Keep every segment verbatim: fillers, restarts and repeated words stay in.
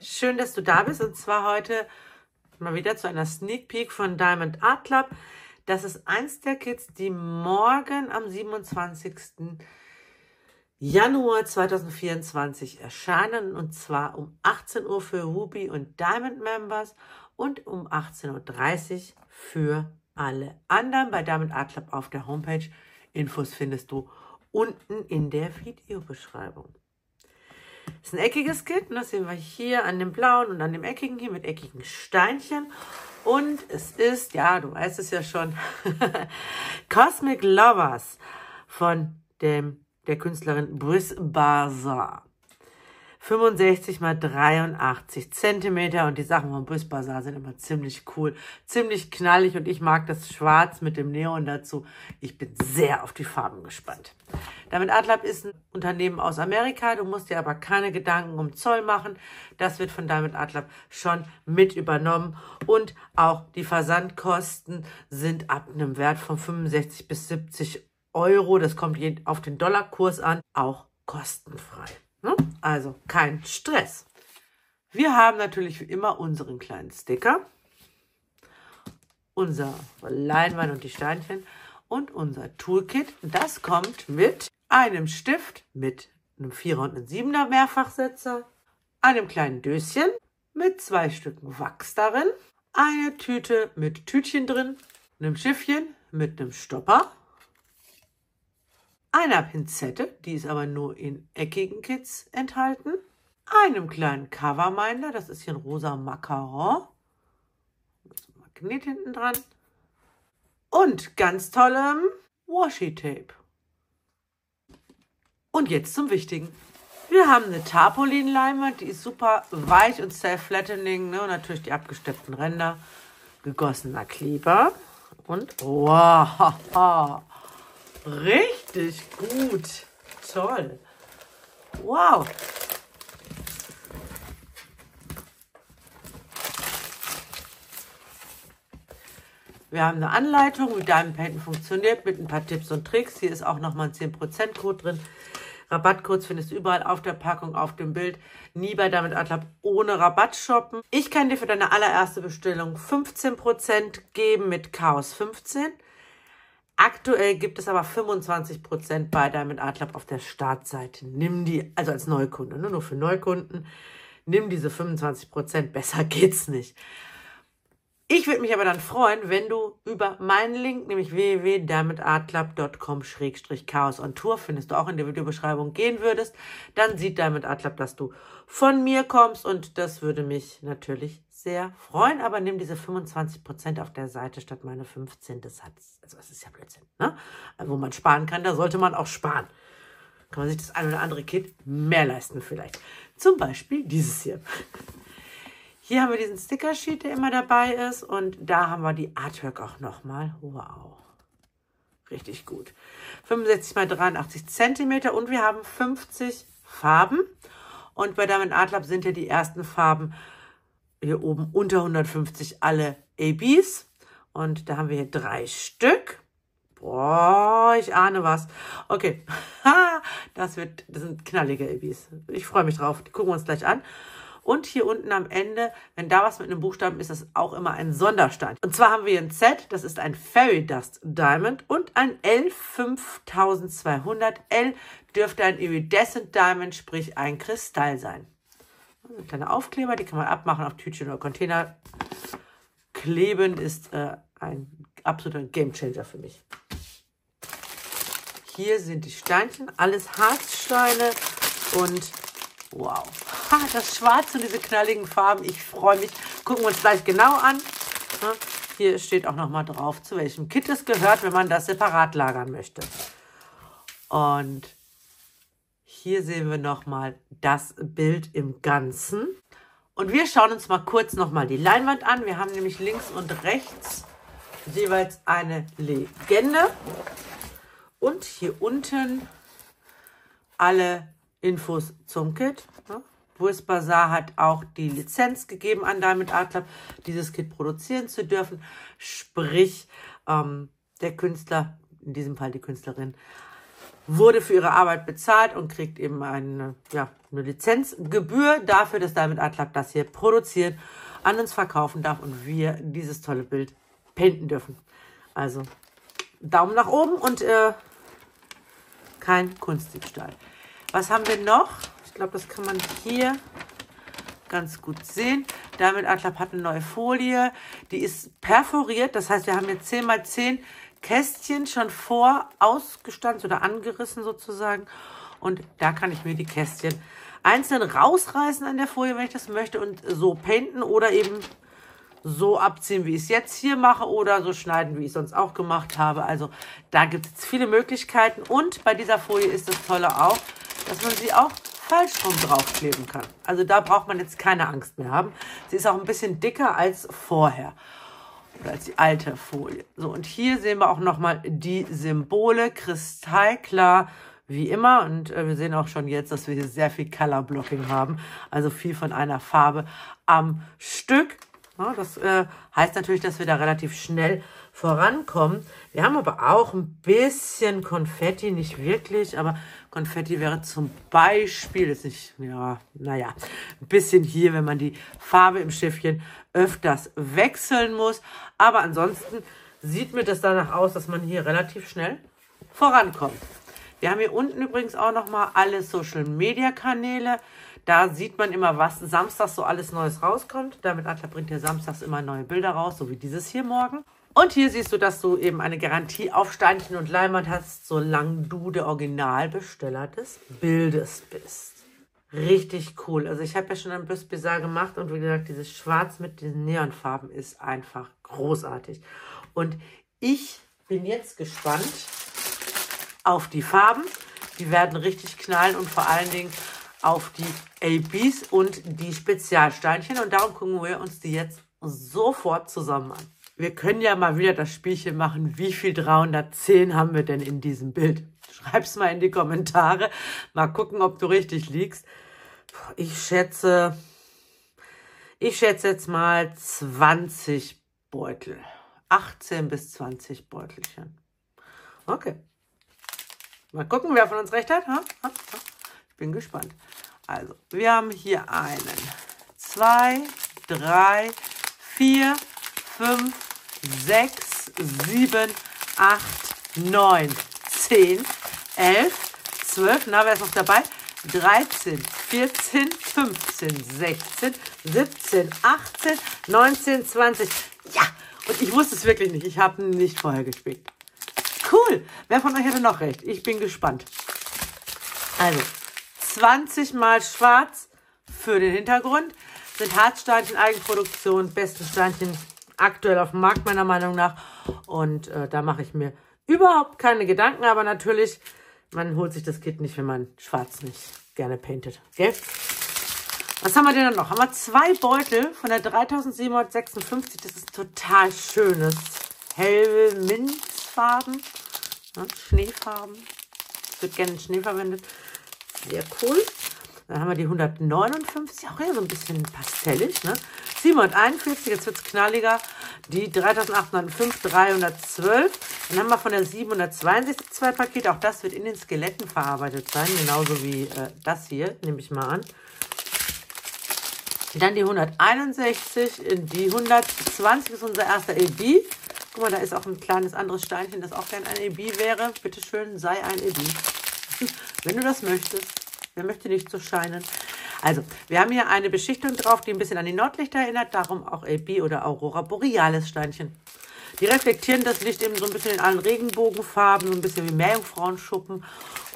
Schön, dass du da bist, und zwar heute mal wieder zu einer Sneak Peek von Diamond Art Club. Das ist eins der Kits, die morgen am siebenundzwanzigsten Januar zweitausendvierundzwanzig erscheinen, und zwar um achtzehn Uhr für Ruby und Diamond Members und um achtzehn Uhr dreißig für alle anderen bei Diamond Art Club auf der Homepage. Infos findest du unten in der Videobeschreibung. Das ist ein eckiges Kit, das sehen wir hier an dem blauen und an dem eckigen hier mit eckigen Steinchen. Und es ist, ja, du weißt es ja schon, Cosmic Lovers von dem, der Künstlerin Brizbazaar. fünfundsechzig mal dreiundachtzig Zentimeter, und die Sachen von Brizbazaar sind immer ziemlich cool, ziemlich knallig, und ich mag das Schwarz mit dem Neon dazu. Ich bin sehr auf die Farben gespannt. Diamond Art Club ist ein Unternehmen aus Amerika, du musst dir aber keine Gedanken um Zoll machen. Das wird von Diamond Art Club schon mit übernommen, und auch die Versandkosten sind ab einem Wert von fünfundsechzig bis siebzig Euro, das kommt auf den Dollarkurs an, auch kostenfrei. Also kein Stress. Wir haben natürlich wie immer unseren kleinen Sticker, unser Leinwand und die Steinchen und unser Toolkit. Das kommt mit einem Stift, mit einem Vierer und einem Siebener Mehrfachsetzer, einem kleinen Döschen mit zwei Stücken Wachs darin, eine Tüte mit Tütchen drin, einem Schiffchen mit einem Stopper, einer Pinzette, die ist aber nur in eckigen Kits enthalten, einem kleinen Coverminder, das ist hier ein rosa Macaron, Magnet hinten dran, und ganz tollem Washi-Tape. Und jetzt zum Wichtigen. Wir haben eine Tarpolin-Leinwand, die ist super weich und self-flattening, ne? Und natürlich die abgesteppten Ränder, gegossener Kleber und wow, richtig gut. Toll. Wow. Wir haben eine Anleitung, wie Diamond Painten funktioniert, mit ein paar Tipps und Tricks. Hier ist auch nochmal ein zehn Prozent Code drin. Rabattcodes findest du überall auf der Packung, auf dem Bild. Nie bei Diamond Art Club ohne Rabatt shoppen. Ich kann dir für deine allererste Bestellung fünfzehn Prozent geben mit CHAOS fünfzehn. Aktuell gibt es aber fünfundzwanzig Prozent bei Diamond Art Club auf der Startseite. Nimm die, also als Neukunde, nur für Neukunden, nimm diese fünfundzwanzig Prozent, besser geht's nicht. Ich würde mich aber dann freuen, wenn du über meinen Link, nämlich w w w punkt diamond art club punkt com slash chaos on tour, findest du auch in der Videobeschreibung, gehen würdest. Dann sieht Diamond Art Club, dass du von mir kommst, und das würde mich natürlich sehr freuen. Aber nimm diese fünfundzwanzig Prozent auf der Seite statt meine fünfzehn. Das hat, also das ist ja Blödsinn, ne? Wo man sparen kann, da sollte man auch sparen. Kann man sich das ein oder andere Kit mehr leisten vielleicht. Zum Beispiel dieses hier. Hier haben wir diesen Sticker-Sheet, der immer dabei ist. Und da haben wir die Artwork auch nochmal. Wow. Richtig gut. fünfundsechzig mal dreiundachtzig Zentimeter, und wir haben fünfzig Farben. Und bei Diamond Art Club sind ja die ersten Farben hier oben unter hundertfünfzig alle A Bs. Und da haben wir hier drei Stück. Boah, ich ahne was. Okay, das, wird, das sind knallige A Bs. Ich freue mich drauf. Die gucken wir uns gleich an. Und hier unten am Ende, wenn da was mit einem Buchstaben ist, ist das auch immer ein Sonderstein. Und zwar haben wir ein Z, das ist ein Fairy Dust Diamond, und ein L fünftausendzweihundert. L dürfte ein Iridescent Diamond, sprich ein Kristall sein. Also kleine Aufkleber, die kann man abmachen, auf Tütchen oder Container. Kleben ist äh, ein absoluter Gamechanger für mich. Hier sind die Steinchen, alles Harzsteine, und wow. Ah, das Schwarz und diese knalligen Farben, ich freue mich. Gucken wir uns gleich genau an. Hier steht auch nochmal drauf, zu welchem Kit es gehört, wenn man das separat lagern möchte. Und hier sehen wir nochmal das Bild im Ganzen. Und wir schauen uns mal kurz nochmal die Leinwand an. Wir haben nämlich links und rechts jeweils eine Legende. Und hier unten alle Infos zum Kit. Brizbazaar hat auch die Lizenz gegeben an Diamond Art Club, dieses Kit produzieren zu dürfen. Sprich, ähm, der Künstler, in diesem Fall die Künstlerin, wurde für ihre Arbeit bezahlt und kriegt eben eine, ja, eine Lizenzgebühr dafür, dass Diamond Art Club das hier produziert, an uns verkaufen darf und wir dieses tolle Bild painten dürfen. Also Daumen nach oben und äh, kein Kunstdiebstahl. Was haben wir noch? Ich glaube, das kann man hier ganz gut sehen. Diamond Art Club hat eine neue Folie. Die ist perforiert. Das heißt, wir haben jetzt zehn mal zehn Kästchen schon vor ausgestanzt oder angerissen sozusagen. Und da kann ich mir die Kästchen einzeln rausreißen an der Folie, wenn ich das möchte, und so painten oder eben so abziehen, wie ich es jetzt hier mache, oder so schneiden, wie ich es sonst auch gemacht habe. Also da gibt es viele Möglichkeiten. Und bei dieser Folie ist das Tolle auch, dass man sie auch falsch rum draufkleben kann. Also da braucht man jetzt keine Angst mehr haben. Sie ist auch ein bisschen dicker als vorher oder als die alte Folie. So, und hier sehen wir auch nochmal die Symbole, kristallklar wie immer. Und äh, wir sehen auch schon jetzt, dass wir hier sehr viel Color Blocking haben, also viel von einer Farbe am Stück. Ja, das äh, heißt natürlich, dass wir da relativ schnell vorankommen. Wir haben aber auch ein bisschen Konfetti, nicht wirklich, aber Konfetti wäre zum Beispiel, ist nicht, ja, naja, ein bisschen hier, wenn man die Farbe im Schiffchen öfters wechseln muss. Aber ansonsten sieht mir das danach aus, dass man hier relativ schnell vorankommt. Wir haben hier unten übrigens auch nochmal alle Social-Media-Kanäle. Da sieht man immer, was samstags so alles Neues rauskommt. Diamond Art Club bringt ja samstags immer neue Bilder raus, so wie dieses hier morgen. Und hier siehst du, dass du eben eine Garantie auf Steinchen und Leinwand hast, solange du der Originalbesteller des Bildes bist. Richtig cool. Also ich habe ja schon ein Brizbazaar gemacht und wie gesagt, dieses Schwarz mit diesen Neonfarben ist einfach großartig. Und ich bin jetzt gespannt auf die Farben. Die werden richtig knallen und vor allen Dingen auf die A Bs und die Spezialsteinchen. Und darum gucken wir uns die jetzt sofort zusammen an. Wir können ja mal wieder das Spielchen machen, wie viel dreihundertzehn haben wir denn in diesem Bild? Schreib's mal in die Kommentare. Mal gucken, ob du richtig liegst. Ich schätze, ich schätze jetzt mal zwanzig Beutel. achtzehn bis zwanzig Beutelchen. Okay. Mal gucken, wer von uns recht hat. Ich bin gespannt. Also, wir haben hier einen, zwei, drei, vier, fünf, sechs, sieben, acht, neun, zehn, elf, zwölf, na, wer ist noch dabei? dreizehn, vierzehn, fünfzehn, sechzehn, siebzehn, achtzehn, neunzehn, zwanzig. Ja, und ich wusste es wirklich nicht. Ich habe nicht vorher gespielt. Cool. Wer von euch hätte noch recht? Ich bin gespannt. Also, zwanzig mal schwarz für den Hintergrund sind Harzsteinchen, Eigenproduktion, beste Steinchen aktuell auf dem Markt, meiner Meinung nach. Und äh, da mache ich mir überhaupt keine Gedanken. Aber natürlich, man holt sich das Kit nicht, wenn man schwarz nicht gerne paintet. Gell? Was haben wir denn noch? Haben wir zwei Beutel von der dreitausendsiebenhundertsechsundfünfzig. Das ist total schönes. Helle Minzfarben. Ne? Schneefarben. Ich würde gerne Schnee verwendet. Sehr cool. Dann haben wir die hundertneunundfünfzig, auch eher so ein bisschen pastellig, ne? siebenhunderteinundvierzig, jetzt wird es knalliger. Die dreitausendachthundertfünf, dreihundertzwölf. Dann haben wir von der siebenhundertzweiundsechzig zwei Pakete. Auch das wird in den Skeletten verarbeitet sein. Genauso wie äh, das hier, nehme ich mal an. Dann die hunderteinundsechzig, die hundertzwanzig ist unser erster E B. Guck mal, da ist auch ein kleines anderes Steinchen, das auch gerne ein E B wäre. Bitte schön, sei ein E B. Wenn du das möchtest. Wer möchte nicht so scheinen? Also, wir haben hier eine Beschichtung drauf, die ein bisschen an die Nordlichter erinnert. Darum auch A B oder Aurora Borealis Steinchen. Die reflektieren das Licht eben so ein bisschen in allen Regenbogenfarben, so ein bisschen wie Meerjungfrauenschuppen.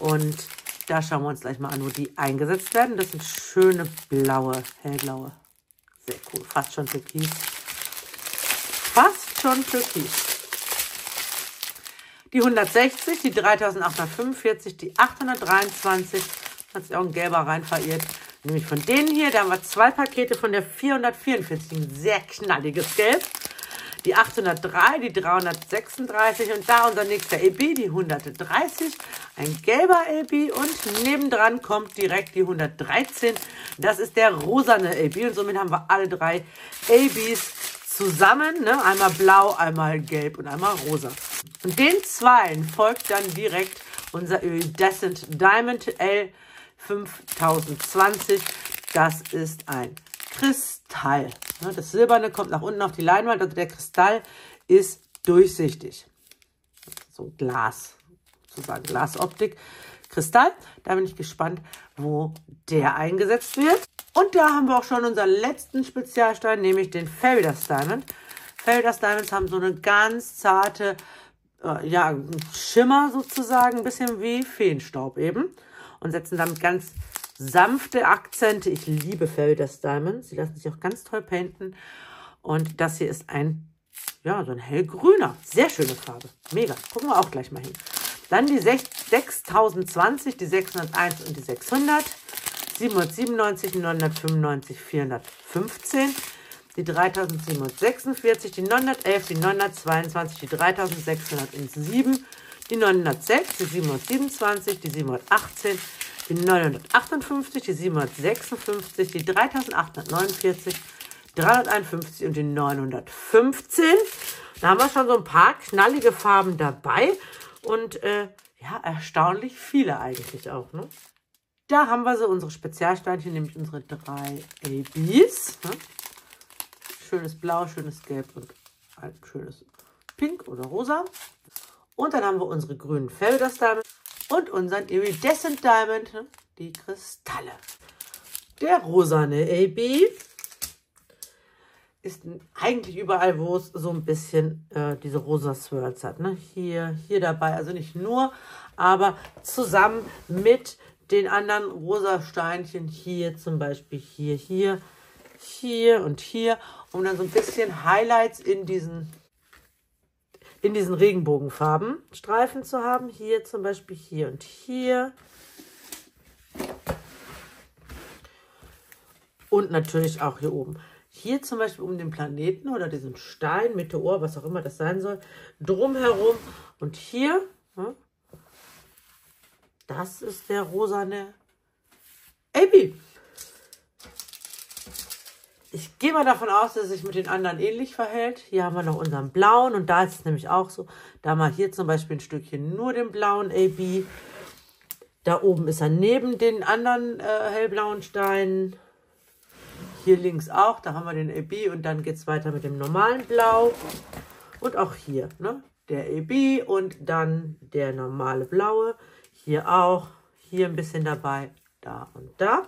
Und da schauen wir uns gleich mal an, wo die eingesetzt werden. Das sind schöne blaue, hellblaue. Sehr cool, fast schon türkis. Fast schon türkis. Die hundertsechzig, die dreitausendachthundertfünfundvierzig, die achthundertdreiundzwanzig. Hat sich auch ein gelber rein verirrt. Nämlich von denen hier. Da haben wir zwei Pakete von der vierhundertvierundvierzig. Ein sehr knalliges Gelb. Die achthundertdrei, die dreihundertsechsunddreißig. Und da unser nächster E B, die hundertdreißig. Ein gelber E B. Und nebendran kommt direkt die hundertdreizehn. Das ist der rosane E B. Und somit haben wir alle drei E Bs zusammen. Ne? Einmal blau, einmal gelb und einmal rosa. Und den zweien folgt dann direkt unser Iridescent Diamond L fünf null zwanzig. Das ist ein Kristall. Das Silberne kommt nach unten auf die Leinwand. Also der Kristall ist durchsichtig. So Glas, sozusagen Glasoptik. Kristall. Da bin ich gespannt, wo der eingesetzt wird. Und da haben wir auch schon unseren letzten Spezialstein, nämlich den Fairy Dust Diamond. Fairy Dust Diamonds haben so eine ganz zarte äh, ja, Schimmer sozusagen, ein bisschen wie Feenstaub eben. Und setzen damit ganz sanfte Akzente. Ich liebe Fairy Dust Diamonds. Sie lassen sich auch ganz toll painten. Und das hier ist ein, ja, so ein hellgrüner. Sehr schöne Farbe. Mega. Gucken wir auch gleich mal hin. Dann die sechstausendzwanzig, die sechshunderteins und die sechshundert, siebenhundertsiebenundneunzig, neunhundertfünfundneunzig, vierhundertfünfzehn, die dreitausendsiebenhundertsechsundvierzig, die neunhundertelf, die neunhundertzweiundzwanzig, die dreitausendsechshundertsieben, die neunhundertsechs, die siebenhundertsiebenundzwanzig, die siebenhundertachtzehn, die neunhundertachtundfünfzig, die siebenhundertsechsundfünfzig, die dreitausendachthundertneunundvierzig, dreihunderteinundfünfzig und die neunhundertfünfzehn. Da haben wir schon so ein paar knallige Farben dabei. Und äh, ja, erstaunlich viele eigentlich auch, ne? Da haben wir so unsere Spezialsteinchen, nämlich unsere drei A Bs. Ne? Schönes Blau, schönes Gelb und ein schönes Pink oder Rosa. Und dann haben wir unsere grünen Fairy Dust Diamond und unseren Iridescent Diamond, ne? Die Kristalle. Der rosane A B ist eigentlich überall, wo es so ein bisschen äh, diese rosa Swirls hat. Ne? Hier, hier dabei, also nicht nur, aber zusammen mit den anderen rosa Steinchen hier zum Beispiel, hier, hier, hier und hier, um dann so ein bisschen Highlights in diesen, in diesen Regenbogenfarbenstreifen zu haben. Hier zum Beispiel, hier und hier. Und natürlich auch hier oben. Hier zum Beispiel um den Planeten oder diesen Stein, Meteor, was auch immer das sein soll, drumherum. Und hier, ne, das ist der rosane A B. Ich gehe mal davon aus, dass es sich mit den anderen ähnlich verhält. Hier haben wir noch unseren blauen und da ist es nämlich auch so. Da haben wir hier zum Beispiel ein Stückchen nur den blauen A B. Da oben ist er neben den anderen äh, hellblauen Steinen. Hier links auch, da haben wir den A B und dann geht es weiter mit dem normalen Blau. Und auch hier, ne? Der A B und dann der normale Blaue. Hier auch, hier ein bisschen dabei, da und da.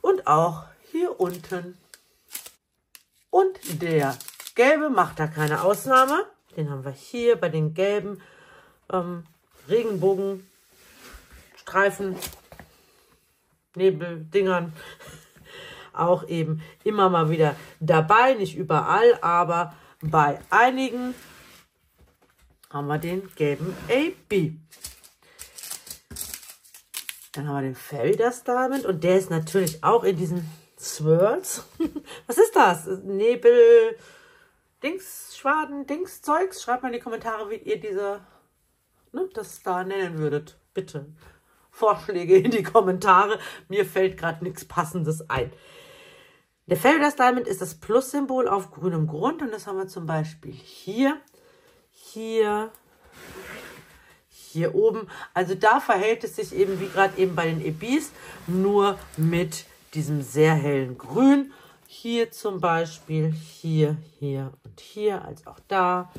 Und auch hier unten. Und der Gelbe macht da keine Ausnahme. Den haben wir hier bei den gelben ähm, Regenbogenstreifen. Nebeldingern auch eben immer mal wieder dabei, nicht überall, aber bei einigen haben wir den gelben A B. Dann haben wir den Fairy Dust Diamond und der ist natürlich auch in diesen Swirls. Was ist das? Nebel, Dings, Schwaden, Dings, Zeugs? Schreibt mal in die Kommentare, wie ihr diese, ne, das da nennen würdet. Bitte. Vorschläge in die Kommentare. Mir fällt gerade nichts Passendes ein. Der Fairy Dust Diamond ist das Plus-Symbol auf grünem Grund. Und das haben wir zum Beispiel hier, hier, hier oben. Also da verhält es sich eben wie gerade eben bei den A Bs, nur mit diesem sehr hellen Grün. Hier zum Beispiel, hier, hier und hier. Also auch da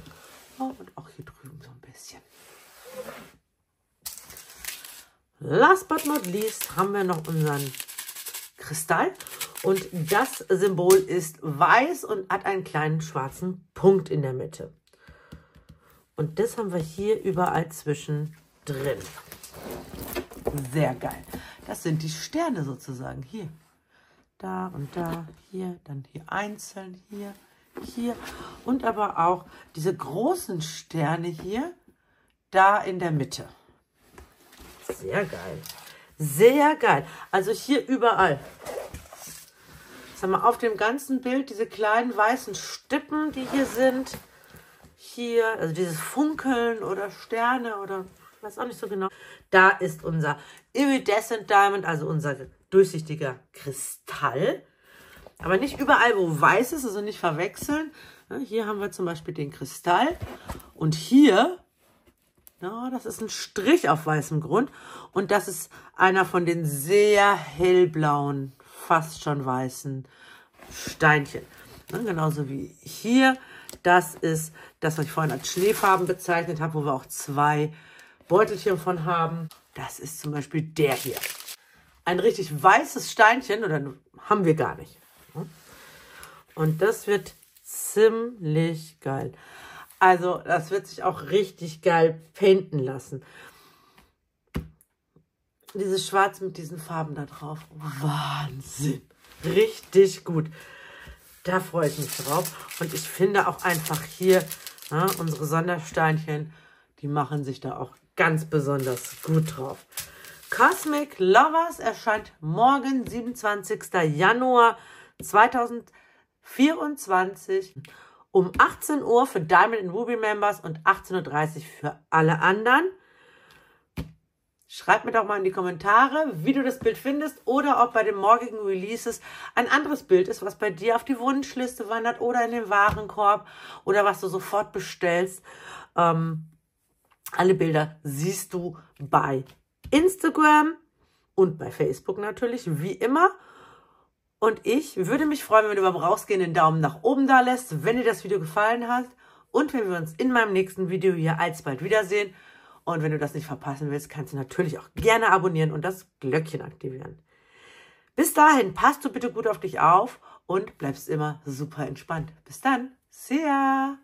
und auch hier drüben so ein bisschen. Last but not least haben wir noch unseren Kristall und das Symbol ist weiß und hat einen kleinen schwarzen Punkt in der Mitte. Und das haben wir hier überall zwischen drin. Sehr geil. Das sind die Sterne sozusagen hier. Da und da, hier, dann hier einzeln, hier, hier und aber auch diese großen Sterne hier, da in der Mitte. Sehr geil. Sehr geil. Also hier überall. Jetzt haben wir auf dem ganzen Bild diese kleinen weißen Stippen, die hier sind. Hier, also dieses Funkeln oder Sterne oder ich weiß auch nicht so genau. Da ist unser Iridescent Diamond, also unser durchsichtiger Kristall. Aber nicht überall, wo weiß ist, also nicht verwechseln. Hier haben wir zum Beispiel den Kristall und hier Ja, das ist ein Strich auf weißem Grund und das ist einer von den sehr hellblauen, fast schon weißen Steinchen. Ja, genauso wie hier. Das ist das, was ich vorhin als Schneefarben bezeichnet habe, wo wir auch zwei Beutelchen von haben. Das ist zum Beispiel der hier. Ein richtig weißes Steinchen, oder haben wir gar nicht. Und das wird ziemlich geil. Also das wird sich auch richtig geil painten lassen. Dieses Schwarz mit diesen Farben da drauf. Wahnsinn. Richtig gut. Da freue ich mich drauf. Und ich finde auch einfach hier, ja, unsere Sondersteinchen, die machen sich da auch ganz besonders gut drauf. Cosmic Lovers erscheint morgen, siebenundzwanzigsten Januar zweitausendvierundzwanzig um achtzehn Uhr für Diamond and Ruby Members und achtzehn Uhr dreißig für alle anderen. Schreib mir doch mal in die Kommentare, wie du das Bild findest oder ob bei den morgigen Releases ein anderes Bild ist, was bei dir auf die Wunschliste wandert oder in den Warenkorb oder was du sofort bestellst. Ähm, alle Bilder siehst du bei Instagram und bei Facebook natürlich, wie immer. Und ich würde mich freuen, wenn du beim Rausgehen den Daumen nach oben da lässt, wenn dir das Video gefallen hat und wenn wir uns in meinem nächsten Video hier alsbald wiedersehen. Und wenn du das nicht verpassen willst, kannst du natürlich auch gerne abonnieren und das Glöckchen aktivieren. Bis dahin, passt du bitte gut auf dich auf und bleibst immer super entspannt. Bis dann. See ya!